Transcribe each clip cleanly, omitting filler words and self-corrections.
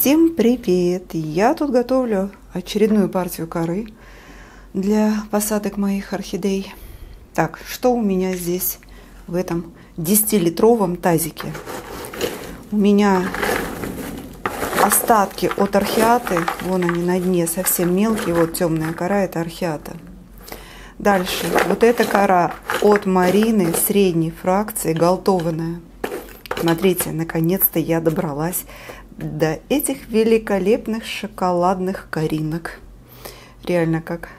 Всем привет! Я тут готовлю очередную партию коры для посадок моих орхидей. Так, что у меня здесь в этом 10-литровом тазике? У меня остатки от архиаты, вон они на дне, совсем мелкие, вот темная кора, это архиата. Дальше, вот эта кора от Марины, средней фракции, галтованная. Смотрите, наконец-то я добралась до этих великолепных шоколадных коринок. Реально как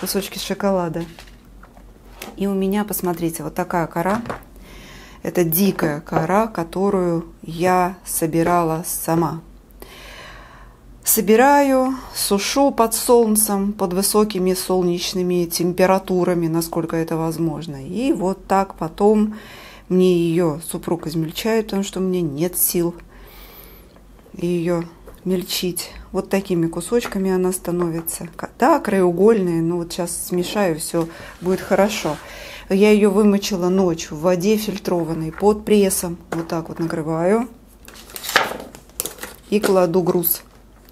кусочки шоколада. И у меня, посмотрите, вот такая кора. Это дикая кора, которую я собирала сама. Собираю, сушу под солнцем, под высокими солнечными температурами, насколько это возможно. И вот так потом мне ее супруг измельчает, потому что у меня нет сил ее мельчить. Вот такими кусочками она становится. Да, краеугольные, но вот сейчас смешаю, все будет хорошо. Я ее вымочила ночью в воде фильтрованной под прессом. Вот так вот накрываю и кладу груз.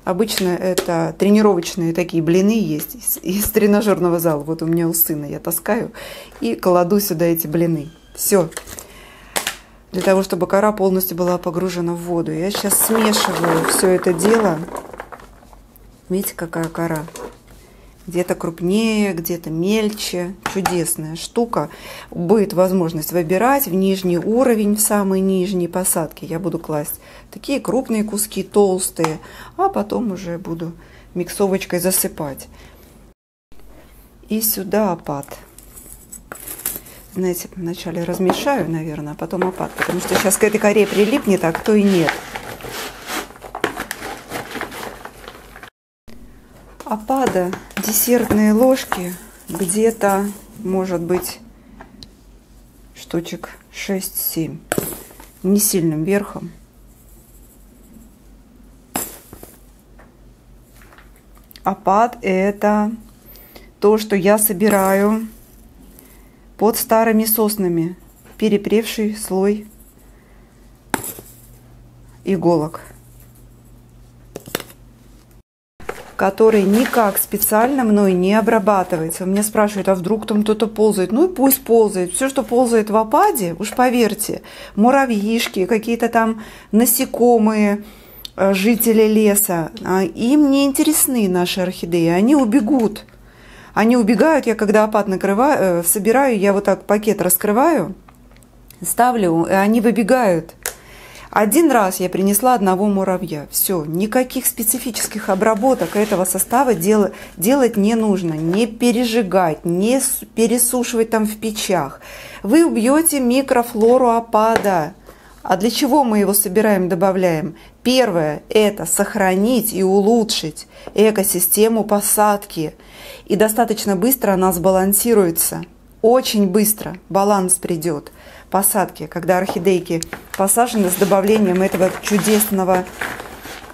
Обычно это тренировочные такие блины есть из тренажерного зала. Вот у меня у сына, я таскаю и кладу сюда эти блины. Все. Для того, чтобы кора полностью была погружена в воду. Я сейчас смешиваю все это дело. Видите, какая кора? Где-то крупнее, где-то мельче. Чудесная штука. Будет возможность выбирать в нижний уровень, в самые нижние посадки. Я буду класть такие крупные куски, толстые. А потом уже буду миксовочкой засыпать. И сюда опад. Знаете, вначале размешаю, наверное, а потом опад, потому что сейчас к этой коре прилипнет, а кто и нет. Опада десертные ложки где-то, может быть, штучек 6-7. Не сильным верхом. Опад – это то, что я собираю под старыми соснами, перепревший слой иголок, который никак специально мной не обрабатывается. Меня спрашивают, а вдруг там кто-то ползает? Ну и пусть ползает. Все, что ползает в опаде, уж поверьте, муравьишки, какие-то там насекомые, жители леса, им не интересны наши орхидеи, они убегут. Они убегают, я когда опад накрываю, собираю, я вот так пакет раскрываю, ставлю, и они выбегают. Один раз я принесла одного муравья. Все, никаких специфических обработок этого состава делать не нужно. Не пережигать, не пересушивать там в печах. Вы убьете микрофлору опада. А для чего мы его собираем, добавляем? Первое – это сохранить и улучшить экосистему посадки. И достаточно быстро она сбалансируется. Очень быстро баланс придет посадки, когда орхидейки посажены с добавлением этого чудесного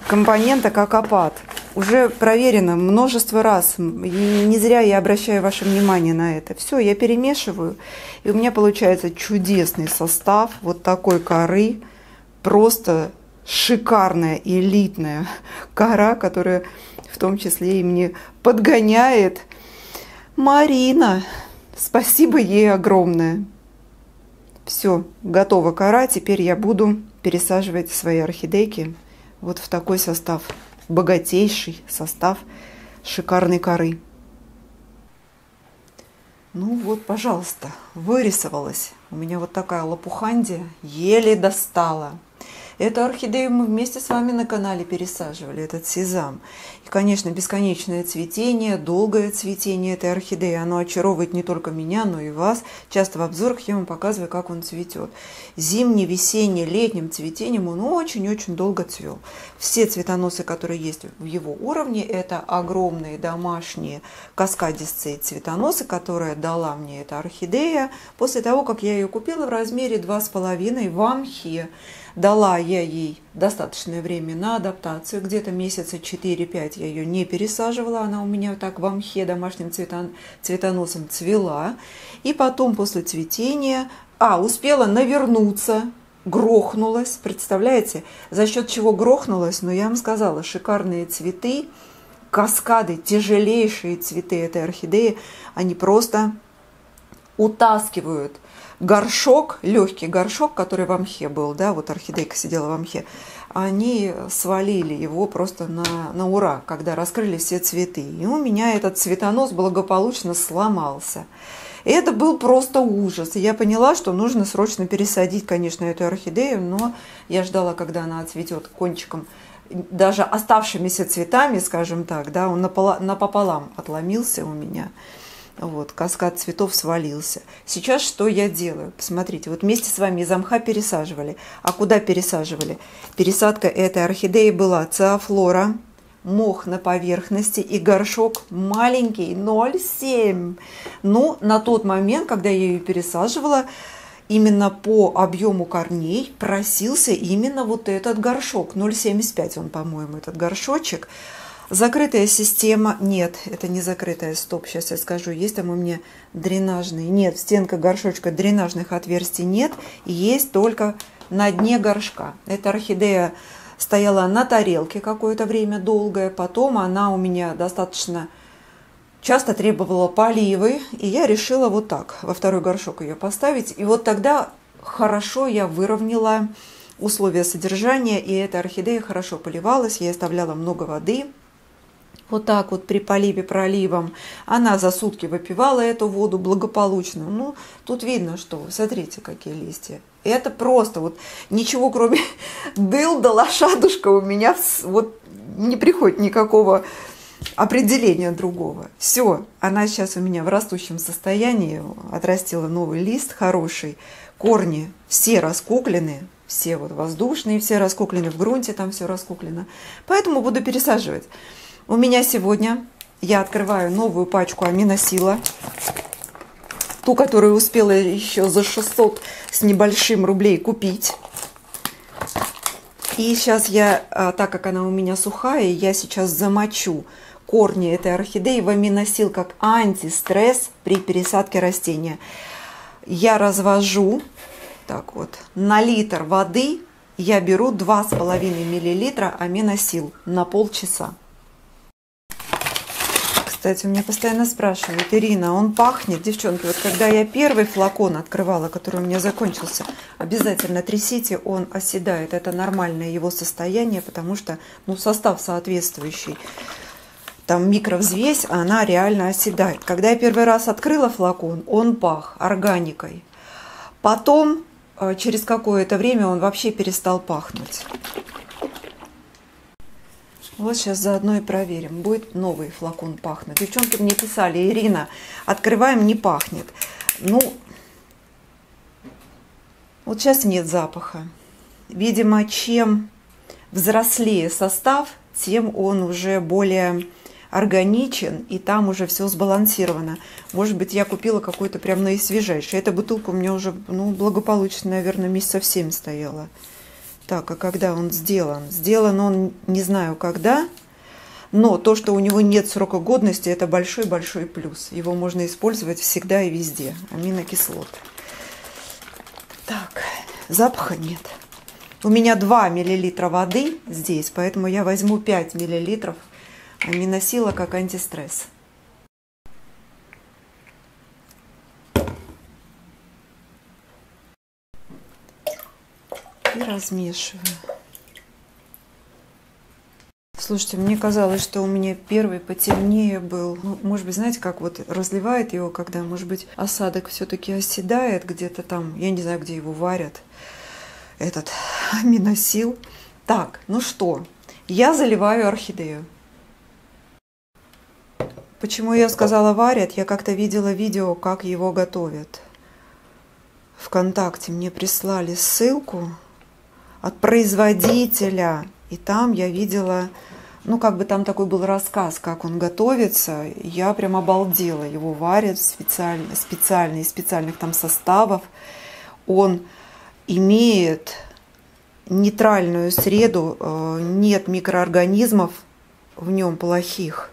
компонента, как опад. Уже проверено множество раз. И не зря я обращаю ваше внимание на это. Все, я перемешиваю. И у меня получается чудесный состав вот такой коры. Просто шикарная, элитная кора, которая в том числе и мне подгоняет Марина. Спасибо ей огромное. Все, готова кора. Теперь я буду пересаживать свои орхидейки вот в такой состав. Богатейший состав шикарной коры. Ну вот, пожалуйста, вырисовалась. У меня вот такая лопухандия, еле достала. Эту орхидею мы вместе с вами на канале пересаживали, этот сезам. И, конечно, бесконечное цветение, долгое цветение этой орхидеи. Оно очаровывает не только меня, но и вас. Часто в обзорах я вам показываю, как он цветет. Зимний, весенний, летним цветением он очень-очень долго цвел. Все цветоносы, которые есть в его уровне, это огромные домашние каскадистые цветоносы, которые дала мне эта орхидея после того, как я ее купила в размере 2,5 ванхи. Дала я ей достаточное время на адаптацию, где-то месяца 4-5 я ее не пересаживала, она у меня так в амхе домашним цветоносом цвела. И потом после цветения, успела навернуться грохнулась, представляете, за счет чего грохнулась, но я вам сказала, шикарные цветы, каскады, тяжелейшие цветы этой орхидеи, они просто утаскивают горшок, легкий горшок, который в амхе был, да, вот орхидейка сидела в амхе, они свалили его просто на ура, когда раскрыли все цветы. И у меня этот цветонос благополучно сломался. И это был просто ужас. И я поняла, что нужно срочно пересадить, конечно, эту орхидею, но я ждала, когда она отцветет кончиком, даже оставшимися цветами, скажем так, да, он напополам отломился у меня. Вот, каскад цветов свалился. Сейчас что я делаю? Посмотрите, вот вместе с вами из амха пересаживали. А куда пересаживали? Пересадка этой орхидеи была циофлора, мох на поверхности и горшок маленький, 0,7. Ну, на тот момент, когда я ее пересаживала, именно по объему корней просился именно вот этот горшок. 0,75 он, по-моему, этот горшочек. Закрытая система. Нет, это не закрытая. Стоп, сейчас я скажу. Есть там у меня дренажные. Нет, в стенках горшочка дренажных отверстий нет. Есть только на дне горшка. Эта орхидея стояла на тарелке какое-то время долгое. Потом она у меня достаточно часто требовала поливы. И я решила вот так во второй горшок ее поставить. И вот тогда хорошо я выровняла условия содержания. И эта орхидея хорошо поливалась. Я оставляла много воды. Вот так вот при поливе проливом она за сутки выпивала эту воду благополучно. Ну, тут видно, что, смотрите, какие листья. Это просто вот ничего, кроме дыл да лошадушка, у меня вот не приходит никакого определения другого. Все, она сейчас у меня в растущем состоянии, отрастила новый лист хороший, корни все раскуклены. Все вот воздушные, все раскуклены в грунте, там все раскуклено. Поэтому буду пересаживать. У меня сегодня я открываю новую пачку аминосила. Ту, которую успела еще за 600 с небольшим рублей купить. И сейчас я, так как она у меня сухая, я сейчас замочу корни этой орхидеи в аминосил как антистресс при пересадке растения. Я развожу... Так вот, на литр воды я беру 2,5 мл аминосил на полчаса. Кстати, у меня постоянно спрашивают: Ирина, он пахнет? Девчонки, вот когда я первый флакон открывала, который у меня закончился, обязательно трясите, он оседает. Это нормальное его состояние, потому что, ну, состав соответствующий. Там микровзвесь, она реально оседает. Когда я первый раз открыла флакон, он пах органикой. Потом... Через какое-то время он вообще перестал пахнуть. Вот сейчас заодно и проверим, будет новый флакон пахнуть. Девчонки мне писали: Ирина, открываем, не пахнет. Ну, вот сейчас нет запаха. Видимо, чем взрослее состав, тем он уже более органичен, и там уже все сбалансировано. Может быть, я купила какой-то прям наисвежайший. Эта бутылка у меня уже, ну, благополучно, наверное, месяцев 7 стояла. Так, а когда он сделан? Сделан он не знаю когда, но то, что у него нет срока годности, это большой-большой плюс. Его можно использовать всегда и везде. Аминокислот. Так, запаха нет. У меня 2 мл воды здесь, поэтому я возьму 5 мл аминосила как антистресс. И размешиваю. Слушайте, мне казалось, что у меня первый потемнее был. Может быть, знаете, как вот разливает его, когда, может быть, осадок все-таки оседает где-то там. Я не знаю, где его варят, этот аминосил. Так, ну что, я заливаю орхидею. Почему я сказала варят? Я как-то видела видео, как его готовят. ВКонтакте мне прислали ссылку от производителя. И там я видела, ну, как бы там такой был рассказ, как он готовится. Я прям обалдела. Его варят специально, из специальных там составов. Он имеет нейтральную среду, нет микроорганизмов в нем плохих,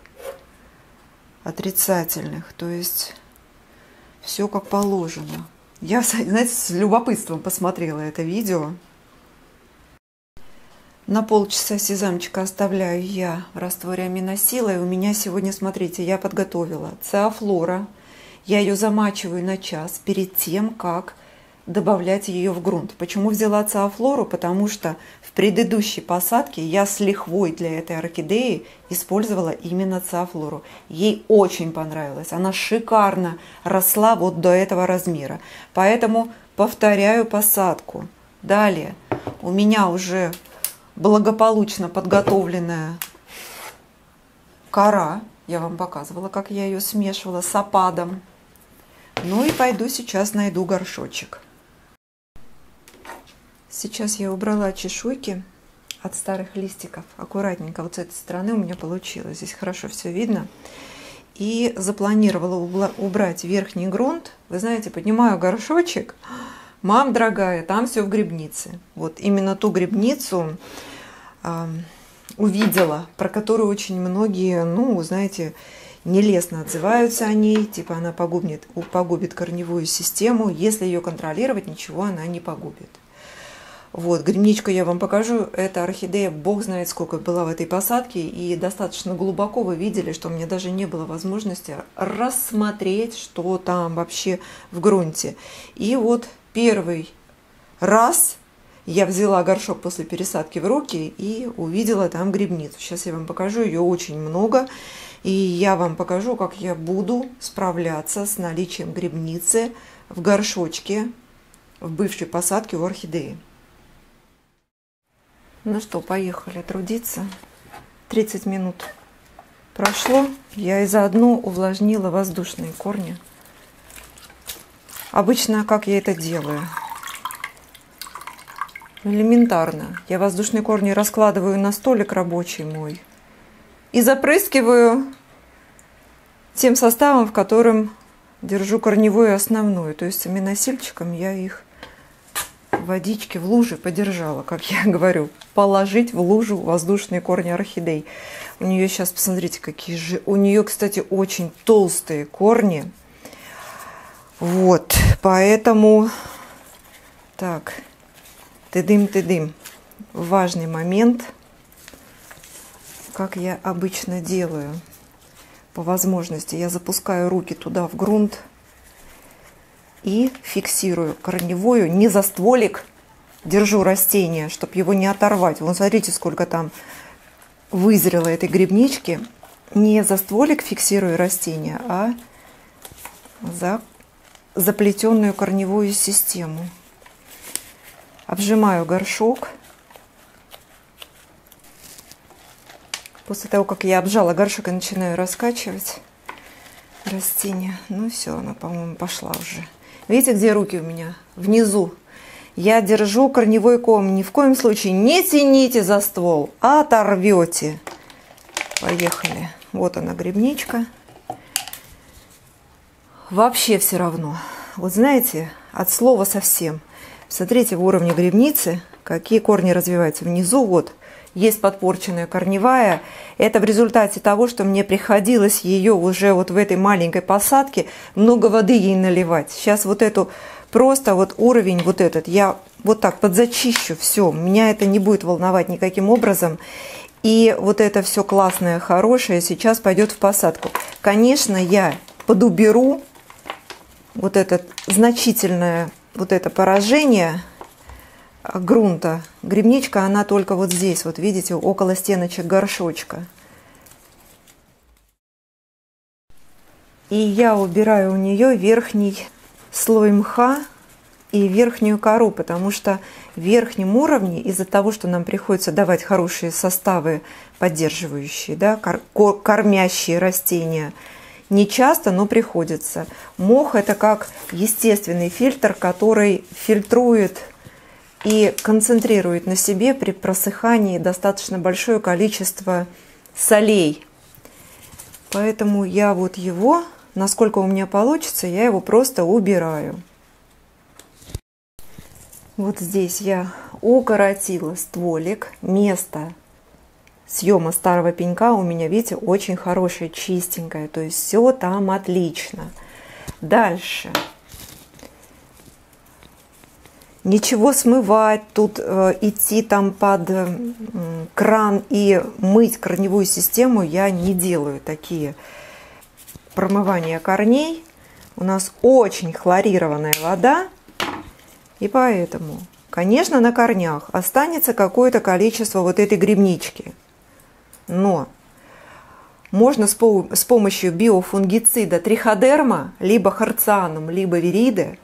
отрицательных, то есть все как положено. Я, знаете, с любопытством посмотрела это видео. На полчаса сезамчика оставляю я в растворе аминосила. И у меня сегодня, смотрите, я подготовила циофлора. Я ее замачиваю на час перед тем, как добавлять ее в грунт. Почему взяла циофлору? Потому что в предыдущей посадке я с лихвой для этой орхидеи использовала именно циофлору. Ей очень понравилось. Она шикарно росла вот до этого размера. Поэтому повторяю посадку. Далее у меня уже благополучно подготовленная кора. Я вам показывала, как я ее смешивала с опадом. Ну и пойду сейчас найду горшочек. Сейчас я убрала чешуйки от старых листиков. Аккуратненько вот с этой стороны у меня получилось. Здесь хорошо все видно. И запланировала убрать верхний грунт. Вы знаете, поднимаю горшочек. Мам, дорогая, там все в грибнице. Вот именно ту грибницу увидела, про которую очень многие, ну, знаете, нелестно отзываются о ней. Типа она погубит корневую систему. Если ее контролировать, ничего она не погубит. Вот, грибничку я вам покажу. Эта орхидея, бог знает сколько была в этой посадке. И достаточно глубоко вы видели, что мне даже не было возможности рассмотреть, что там вообще в грунте. И вот первый раз я взяла горшок после пересадки в руки и увидела там грибницу. Сейчас я вам покажу, ее очень много. И я вам покажу, как я буду справляться с наличием грибницы в горшочке в бывшей посадке у орхидеи. Ну что, поехали трудиться. 30 минут прошло. Я и заодно увлажнила воздушные корни. Обычно, как я это делаю? Элементарно. Я воздушные корни раскладываю на столик рабочий мой и запрыскиваю тем составом, в котором держу корневую основную. То есть аминосильчиком я их в водичке, в луже подержала, как я говорю. Положить в лужу воздушные корни орхидей. У нее сейчас, посмотрите, какие же... У нее, кстати, очень толстые корни. Вот, поэтому... Так, ты дым. Важный момент... Как я обычно делаю, по возможности, я запускаю руки туда в грунт и фиксирую корневую не за стволик, держу растение, чтобы его не оторвать. Вон, смотрите, сколько там вызрело этой грибнички. Не за стволик фиксирую растение, а за заплетенную корневую систему. Обжимаю горшок. После того, как я обжала горшок и начинаю раскачивать растение. Ну все, она, по-моему, пошла уже. Видите, где руки у меня? Внизу. Я держу корневой ком. Ни в коем случае не тяните за ствол, а оторвете. Поехали. Вот она, грибничка. Вообще все равно. Вот знаете, от слова совсем. Смотрите, в уровне грибницы, какие корни развиваются. Внизу вот. Есть подпорченная корневая. Это в результате того, что мне приходилось ее уже вот в этой маленькой посадке много воды ей наливать. Сейчас вот эту, просто вот уровень вот этот, я вот так подзачищу, все. Меня это не будет волновать никаким образом. И вот это все классное, хорошее сейчас пойдет в посадку. Конечно, я подуберу вот это значительное вот это поражение грунта. Грибничка, она только вот здесь, вот видите, около стеночек горшочка. И я убираю у нее верхний слой мха и верхнюю кору, потому что в верхнем уровне, из-за того, что нам приходится давать хорошие составы, поддерживающие, да, кормящие растения, не часто, но приходится. Мох – это как естественный фильтр, который фильтрует и концентрирует на себе при просыхании достаточно большое количество солей. Поэтому я вот его, насколько у меня получится, я его просто убираю. Вот здесь я укоротила стволик. Место съема старого пенька у меня, видите, очень хорошее, чистенькое. То есть все там отлично. Дальше. ничего смывать, тут идти там под кран и мыть корневую систему я не делаю. Такие промывания корней. У нас очень хлорированная вода, и поэтому, конечно, на корнях останется какое-то количество вот этой грибнички. Но можно с помощью биофунгицида триходерма, либо харцианум, либо вириды,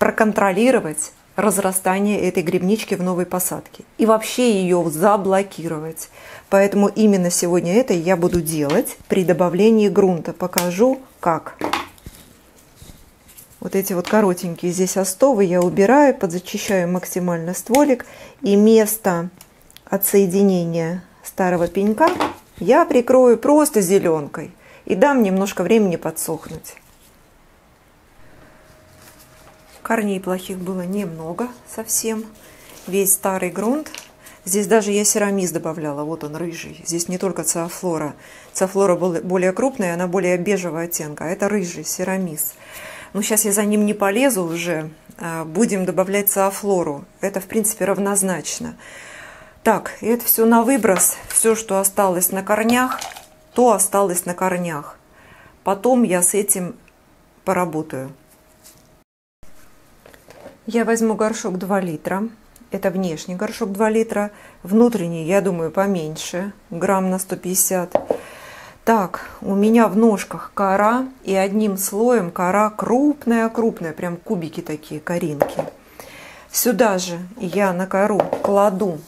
проконтролировать разрастание этой грибнички в новой посадке. И вообще ее заблокировать. Поэтому именно сегодня это я буду делать при добавлении грунта. Покажу, как. Вот эти вот коротенькие здесь остовы я убираю, подзачищаю максимально стволик. И место от соединения старого пенька я прикрою просто зеленкой и дам немножко времени подсохнуть. Корней плохих было немного совсем. Весь старый грунт. Здесь даже я серамис добавляла. Вот он, рыжий. Здесь не только циофлора. Циофлора более крупная, она более бежевого оттенка. Это рыжий серамис. Но сейчас я за ним не полезу уже. Будем добавлять циофлору. Это, в принципе, равнозначно. Так, это все на выброс. Все, что осталось на корнях, то осталось на корнях. Потом я с этим поработаю. Я возьму горшок 2 литра. Это внешний горшок 2 литра. Внутренний, я думаю, поменьше. Грамм на 150. Так, у меня в ножках кора. И одним слоем кора крупная-крупная. Прям кубики такие, коринки. Сюда же я на кору кладу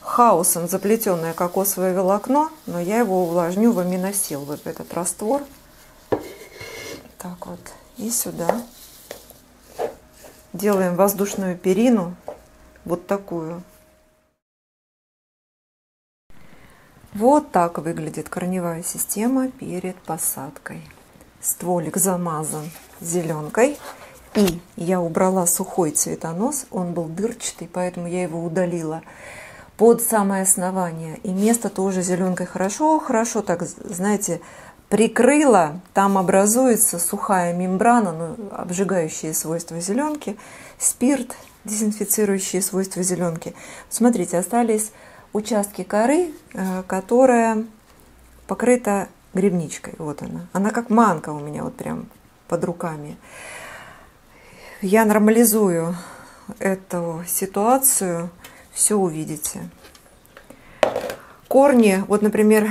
хаосом заплетенное кокосовое волокно. Но я его увлажню в аминосил. Вот этот раствор. Так вот. И сюда. Делаем воздушную перину, вот такую. Вот так выглядит корневая система перед посадкой. Стволик замазан зеленкой. И я убрала сухой цветонос, он был дырчатый, поэтому я его удалила под самое основание. И место тоже зеленкой хорошо так, знаете, прикрыла, там образуется сухая мембрана, ну, обжигающие свойства зеленки, спирт, дезинфицирующие свойства зеленки. Смотрите, остались участки коры, которая покрыта грибничкой. Вот она. Она как манка у меня вот прям под руками. Я нормализую эту ситуацию, все увидите. Корни, вот, например,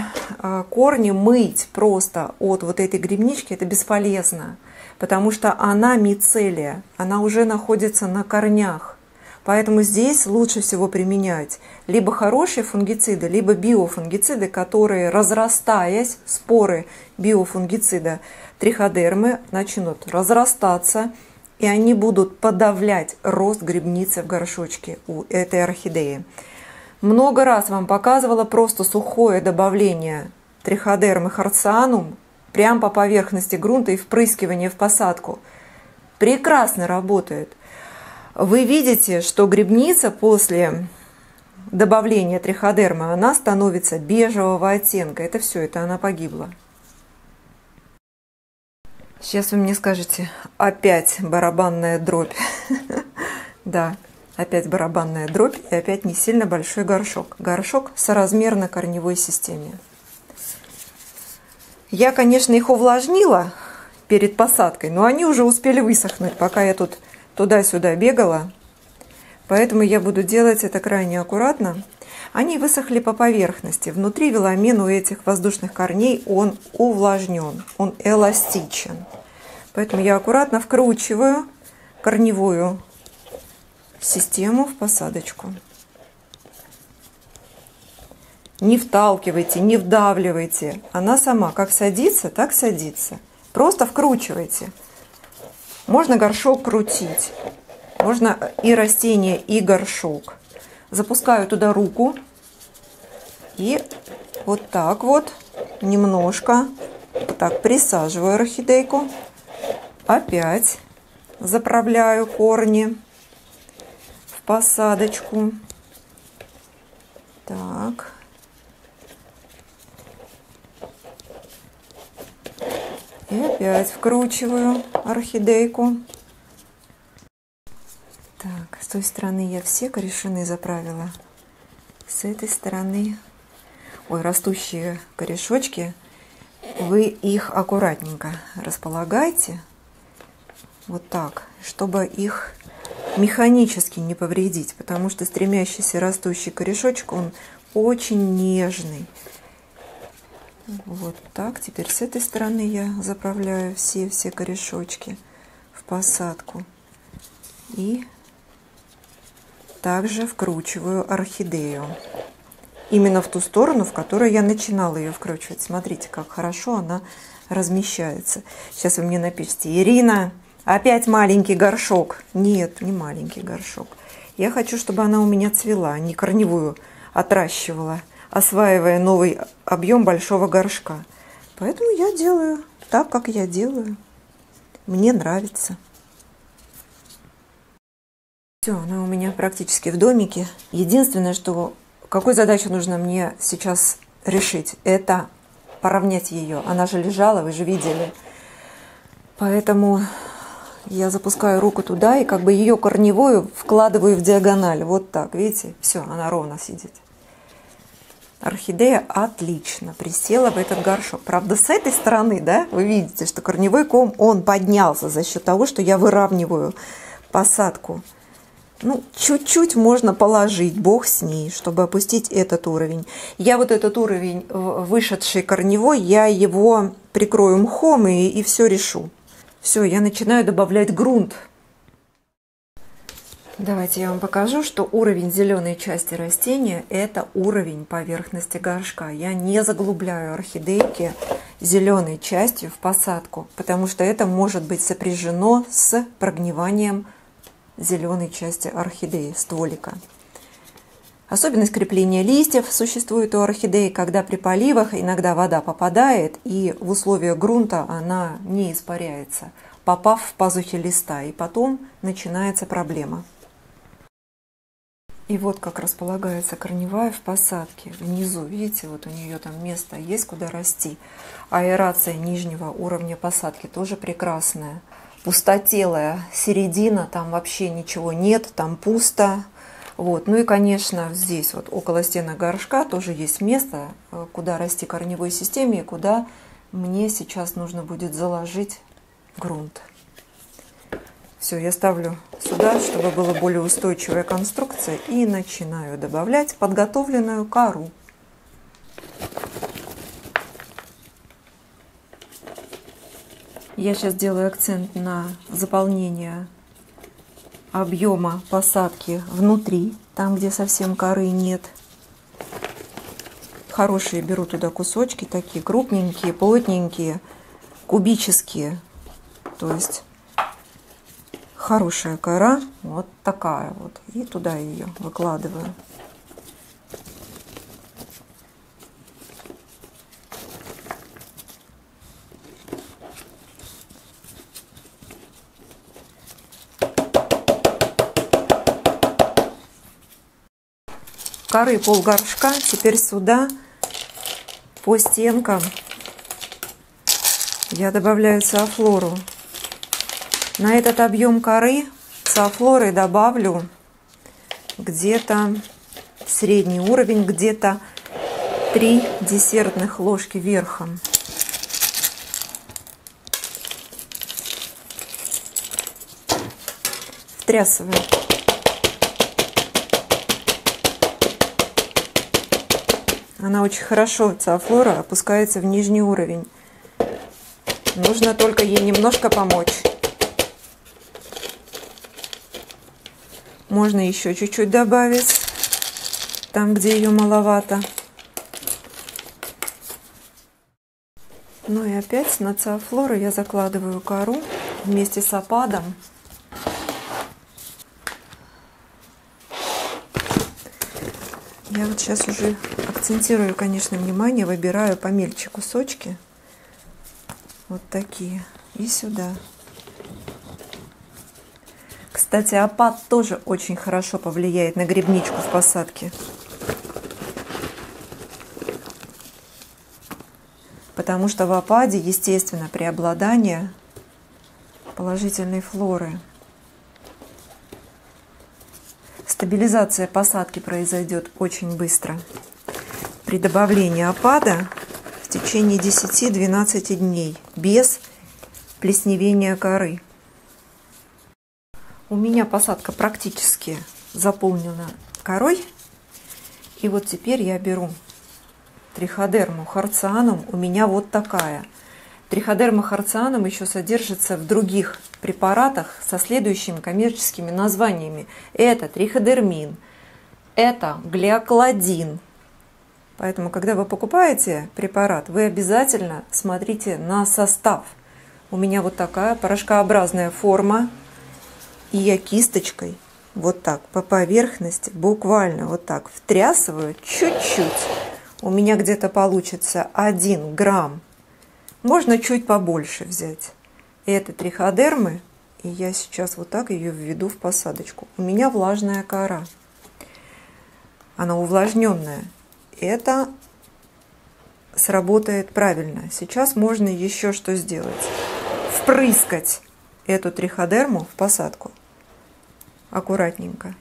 корни мыть просто от вот этой грибнички, это бесполезно, потому что она мицелия, она уже находится на корнях. Поэтому здесь лучше всего применять либо хорошие фунгициды, либо биофунгициды, которые, разрастаясь, споры биофунгицида триходермы начнут разрастаться, и они будут подавлять рост грибницы в горшочке у этой орхидеи. Много раз вам показывала просто сухое добавление триходермы харцианум прямо по поверхности грунта и впрыскивание в посадку. Прекрасно работает. Вы видите, что грибница после добавления триходермы, она становится бежевого оттенка. Это все, это она погибла. Сейчас вы мне скажете, опять барабанная дробь. Да. Опять барабанная дробь и опять не сильно большой горшок. Горшок соразмерно корневой системе. Я, конечно, их увлажнила перед посадкой, но они уже успели высохнуть, пока я тут туда-сюда бегала. Поэтому я буду делать это крайне аккуратно. Они высохли по поверхности. Внутри веламин у этих воздушных корней, он увлажнен, он эластичен. Поэтому я аккуратно вкручиваю корневую систему в посадочку. Не вталкивайте, не вдавливайте. Она сама как садится, так садится. Просто вкручивайте. Можно горшок крутить. Можно и растение, и горшок. Запускаю туда руку. И вот так вот немножко так присаживаю орхидейку. Опять заправляю корни. Посадочку. Так. И опять вкручиваю орхидейку. той стороны я все корешины заправила. С этой стороны, ой, растущие корешочки, вы их аккуратненько располагайте. Вот так, чтобы их механически не повредить, потому что стремящийся растущий корешочек, он очень нежный. Вот так, теперь с этой стороны я заправляю все корешочки в посадку. И также вкручиваю орхидею. Именно в ту сторону, в которую я начинала ее вкручивать. Смотрите, как хорошо она размещается. Сейчас вы мне напишите: Ирина, опять маленький горшок. Нет, не маленький горшок. Я хочу, чтобы она у меня цвела, не корневую отращивала, осваивая новый объем большого горшка. Поэтому я делаю так, как я делаю. Мне нравится. Все, она у меня практически в домике. Единственное, что какую задачу нужно мне сейчас решить, это поровнять ее. Она же лежала, вы же видели. Поэтому я запускаю руку туда и как бы ее корневую вкладываю в диагональ. Вот так, видите? Все, она ровно сидит. Орхидея отлично присела в этот горшок. Правда, с этой стороны, да, вы видите, что корневой ком, он поднялся за счет того, что я выравниваю посадку. Ну, чуть-чуть можно положить, бог с ней, чтобы опустить этот уровень. Я вот этот уровень, вышедший корневой, я его прикрою мхом и все решу. Все, я начинаю добавлять грунт. Давайте я вам покажу, что уровень зеленой части растения – это уровень поверхности горшка. Я не заглубляю орхидейки зеленой частью в посадку, потому что это может быть сопряжено с прогниванием зеленой части орхидеи, стволика. Особенность крепления листьев существует у орхидеи, когда при поливах иногда вода попадает, и в условиях грунта она не испаряется, попав в пазухи листа, и потом начинается проблема. И вот как располагается корневая в посадке. Внизу, видите, вот у нее там место есть, куда расти. Аэрация нижнего уровня посадки тоже прекрасная. Пустотелая середина, там вообще ничего нет, там пусто. Вот. Ну и, конечно, здесь вот около стены горшка тоже есть место, куда расти корневой системе и куда мне сейчас нужно будет заложить грунт. Все, я ставлю сюда, чтобы была более устойчивая конструкция, и начинаю добавлять подготовленную кору. Я сейчас делаю акцент на заполнение объема посадки внутри, там, где совсем коры нет. Хорошие беру туда кусочки, такие крупненькие, плотненькие, кубические. То есть хорошая кора, вот такая вот. И туда ее выкладываю. Коры полгоршка, теперь сюда по стенкам я добавляю циофлору. На этот объем коры циофлоры добавлю где-то средний уровень, где-то 3 десертных ложки верхом. Втрясываю. Она очень хорошо, циофлора, опускается в нижний уровень. Нужно только ей немножко помочь. Можно еще чуть-чуть добавить, там, где ее маловато. Ну и опять на циофлору я закладываю кору вместе с опадом. Я вот сейчас уже акцентирую, конечно, внимание, выбираю помельче кусочки, вот такие, и сюда. Кстати, опад тоже очень хорошо повлияет на грибничку в посадке, потому что в опаде, естественно, преобладание положительной флоры. стабилизация посадки произойдет очень быстро при добавлении опада в течение 10-12 дней без плесневения коры. У меня посадка практически заполнена корой. И вот теперь я беру триходерму харцианум. У меня вот такая. Триходерма харцианум еще содержится в других препаратах со следующими коммерческими названиями. Это триходермин, это глиоклодин. Поэтому, когда вы покупаете препарат, вы обязательно смотрите на состав. У меня вот такая порошкообразная форма. И я кисточкой вот так по поверхности, буквально вот так втрясываю чуть-чуть. У меня где-то получится 1 грамм. Можно чуть побольше взять. Это триходермы. И я сейчас вот так ее введу в посадочку. У меня влажная кора. Она увлажненная. Это сработает правильно. Сейчас можно еще что сделать. Впрыскать эту триходерму в посадку. Аккуратненько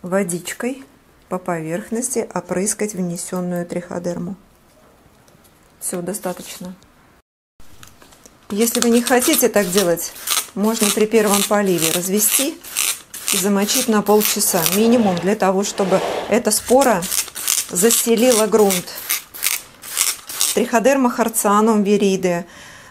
водичкой по поверхности опрыскать внесенную триходерму. Все, достаточно. Если вы не хотите так делать, можно при первом поливе развести и замочить на полчаса минимум, для того чтобы эта спора застелила грунт. Триходерма харцианум, вириды.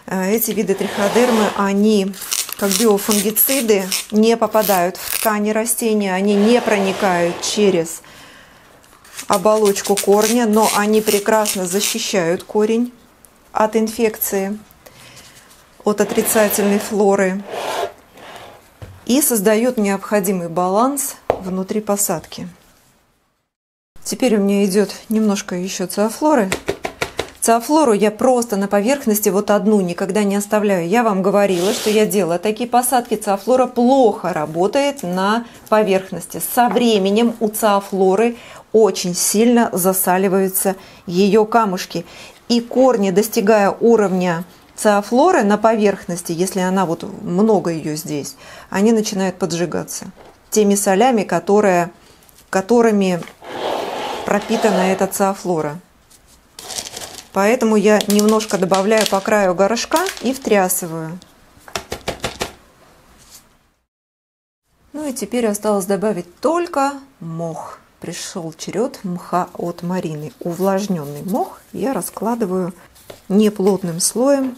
Эти виды триходермы, они как биофунгициды, не попадают в ткани растения, они не проникают через оболочку корня, но они прекрасно защищают корень от инфекции, от отрицательной флоры и создают необходимый баланс внутри посадки. Теперь у меня идет немножко еще циофлоры. Циофлору я просто на поверхности вот одну никогда не оставляю. Я вам говорила, что я делала такие посадки. Циофлора плохо работает на поверхности. Со временем у циофлоры очень сильно засаливаются ее камушки. И корни, достигая уровня циофлоры на поверхности, если она вот много ее здесь, они начинают поджигаться теми солями, которыми пропитана эта циофлора. Поэтому я немножко добавляю по краю горшка и втрясываю. Ну и теперь осталось добавить только мох. Пришел черед мха от Марины. Увлажненный мох я раскладываю неплотным слоем.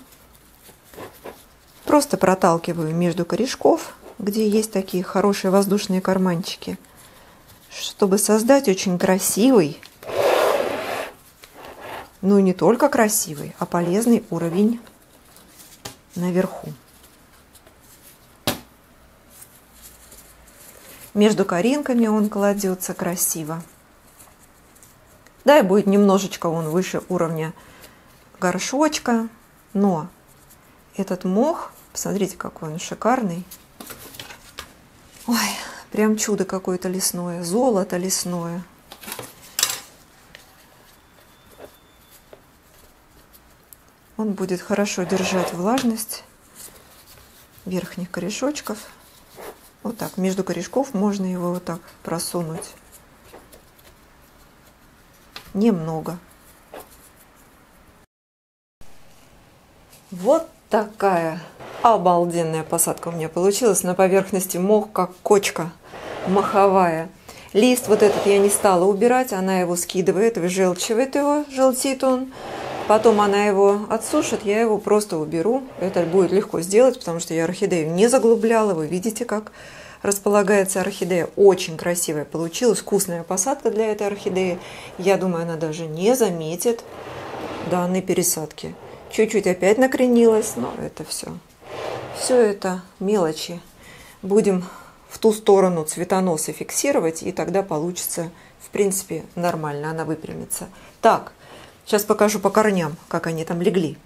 Просто проталкиваю между корешков, где есть такие хорошие воздушные карманчики, чтобы создать очень красивый, ну и не только красивый, а полезный уровень наверху. Между коринками он кладется красиво. Да, и будет немножечко он выше уровня горшочка. Но этот мох, посмотрите, какой он шикарный. Ой, прям чудо какое-то лесное, золото лесное. Он будет хорошо держать влажность верхних корешочков. Вот так, между корешков можно его вот так просунуть. Немного. Вот такая обалденная посадка у меня получилась. На поверхности мох, как кочка моховая. Лист вот этот я не стала убирать, она его скидывает, выжелчивает его, желтит он. Потом она его отсушит, я его просто уберу. Это будет легко сделать, потому что я орхидею не заглубляла. Вы видите, как располагается орхидея. Очень красивая получилась, вкусная посадка для этой орхидеи. Я думаю, она даже не заметит данной пересадки. Чуть-чуть опять накренилась, но это все. Все это мелочи. Будем в ту сторону цветоноса фиксировать, и тогда получится, в принципе, нормально. Она выпрямится. Так. Сейчас покажу по корням, как они там легли.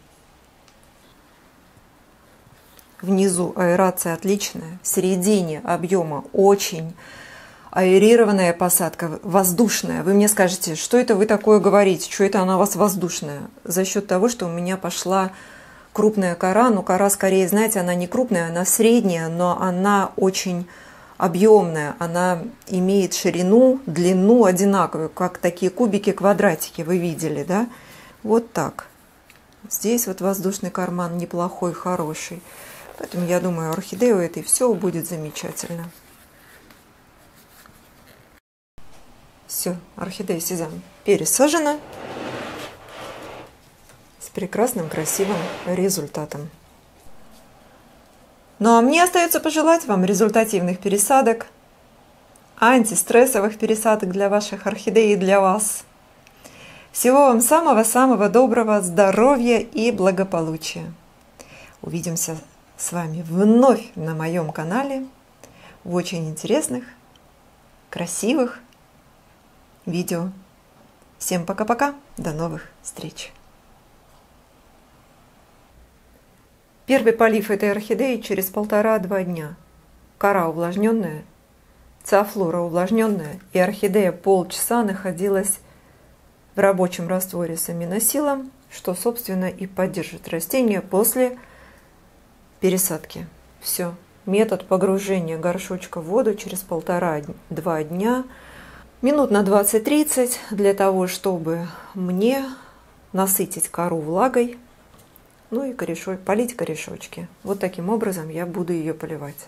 Внизу аэрация отличная. В середине объема очень аэрированная посадка, воздушная. Вы мне скажете, что это вы такое говорите, что это она у вас воздушная? За счет того, что у меня пошла крупная кора. Но кора скорее, знаете, она не крупная, она средняя, но она очень объемная, она имеет ширину, длину одинаковую, как такие кубики-квадратики вы видели, да? Вот так. Здесь вот воздушный карман неплохой, хороший. Поэтому я думаю, орхидея у этой все будет замечательно. Все, орхидея сезам пересажена с прекрасным, красивым результатом. Ну а мне остается пожелать вам результативных пересадок, антистрессовых пересадок для ваших орхидей и для вас. Всего вам самого-самого доброго здоровья и благополучия. Увидимся с вами вновь на моем канале в очень интересных, красивых видео. Всем пока-пока, до новых встреч! Первый полив этой орхидеи через 1,5-2 дня. Кора увлажненная, циофлора увлажненная, и орхидея полчаса находилась в рабочем растворе с аминосилом, что, собственно, и поддержит растение после пересадки. Все. Метод погружения горшочка в воду через 1,5-2 дня, минут на 20-30, для того, чтобы мне насытить кору влагой. Ну и полить корешочки. Вот таким образом я буду ее поливать.